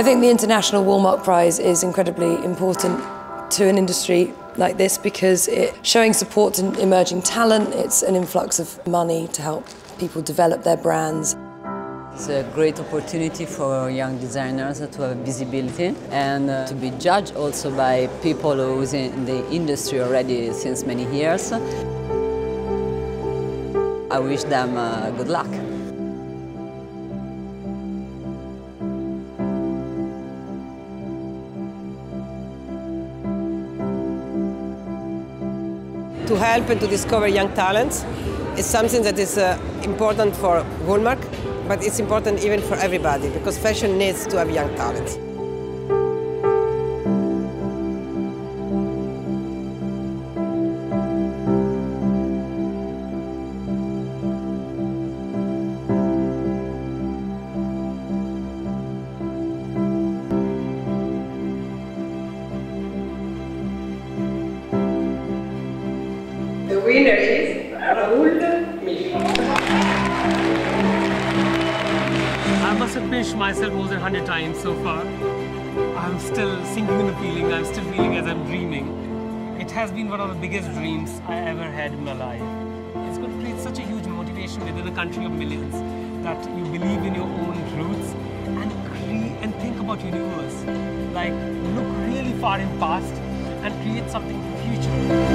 I think the International Woolmark Prize is incredibly important to an industry like this because it's showing support to emerging talent, it's an influx of money to help people develop their brands. It's a great opportunity for young designers to have visibility and to be judged also by people who are in the industry already since many years. I wish them good luck. To help and to discover young talents is something that is important for Woolmark, but it's important even for everybody, because fashion needs to have young talents. The winner is I must have pinched myself more than 100 times so far. I'm still sinking in the feeling, I'm still feeling as I'm dreaming. It has been one of the biggest dreams I ever had in my life. It's going to create such a huge motivation within a country of millions that you believe in your own roots and think about universe. Like, look really far in past and create something for the future.